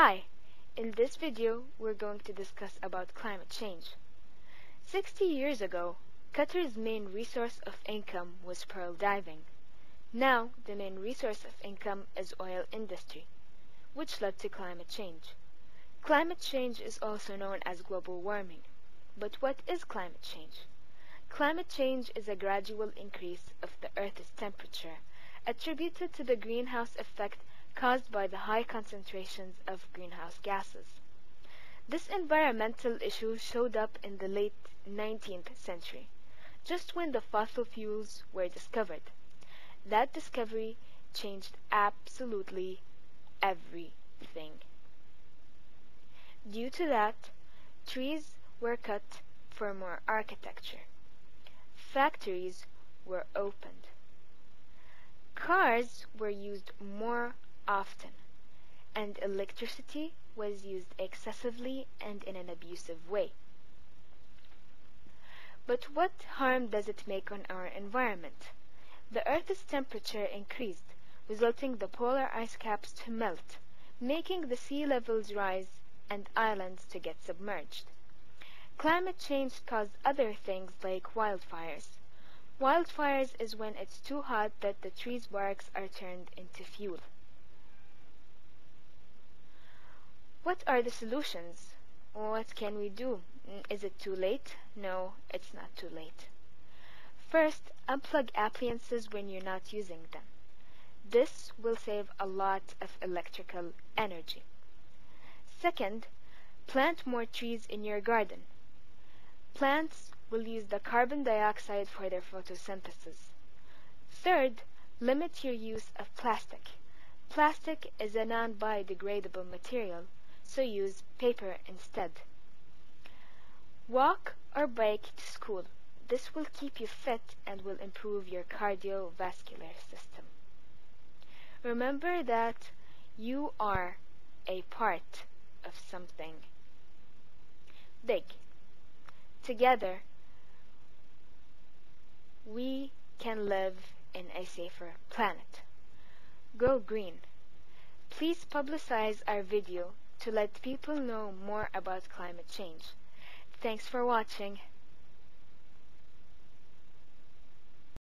Hi, in this video we're going to discuss about climate change. 60 years ago, Qatar's main resource of income was pearl diving. Now the main resource of income is oil industry, which led to climate change. Climate change is also known as global warming. But what is climate change? Climate change is a gradual increase of the Earth's temperature, attributed to the greenhouse effect caused by the high concentrations of greenhouse gases. This environmental issue showed up in the late 19th century, just when the fossil fuels were discovered. That discovery changed absolutely everything. Due to that, trees were cut for more architecture. Factories were opened. Cars were used more often, and electricity was used excessively and in an abusive way. But what harm does it make on our environment? The Earth's temperature increased, resulting the polar ice caps to melt, making the sea levels rise and islands to get submerged. Climate change caused other things like wildfires. Wildfires is when it's too hot that the trees' barks are turned into fuel. What are the solutions? What can we do? Is it too late? No, it's not too late. First, unplug appliances when you're not using them. This will save a lot of electrical energy. Second, plant more trees in your garden. Plants will use the carbon dioxide for their photosynthesis. Third, limit your use of plastic. Plastic is a non-biodegradable material, so use paper instead. Walk or bike to school. This will keep you fit and will improve your cardiovascular system. Remember that you are a part of something big. Together, we can live in a safer planet. Go green. Please publicize our video to let people know more about climate change. Thanks for watching.